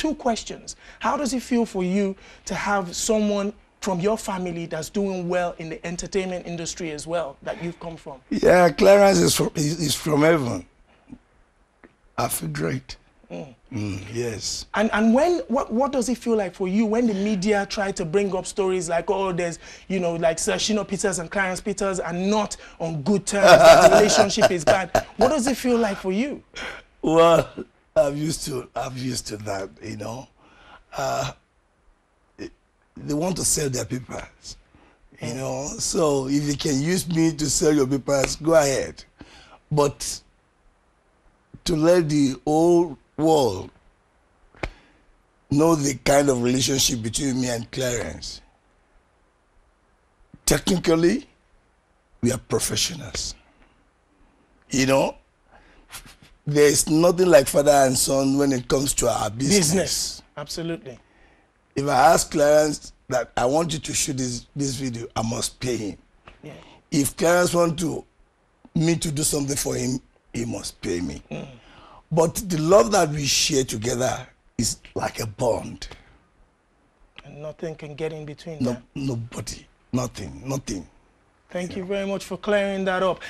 Two questions. How does it feel for you to have someone from your family that's doing well in the entertainment industry as well, that you've come from? Yeah, Clarence is from heaven. I feel great. Mm. Mm, yes. And when, what does it feel like for you when the media try to bring up stories like, oh, there's, you know, like Sir Shina Peters and Clarence Peters are not on good terms, the relationship is bad. What does it feel like for you? Well, I'm used to that, you know. They want to sell their papers, you know. So if you can use me to sell your papers, go ahead. But to let the whole world know the kind of relationship between me and Clarence, technically, we are professionals, you know. There is nothing like father and son when it comes to our business. Absolutely. If I ask Clarence that I want you to shoot this video, I must pay him. Yeah. If Clarence wants me to do something for him, he must pay me. Mm. But the love that we share together is like a bond. And nothing can get in between that. Nobody. Nothing. Thank you very much for clearing that up.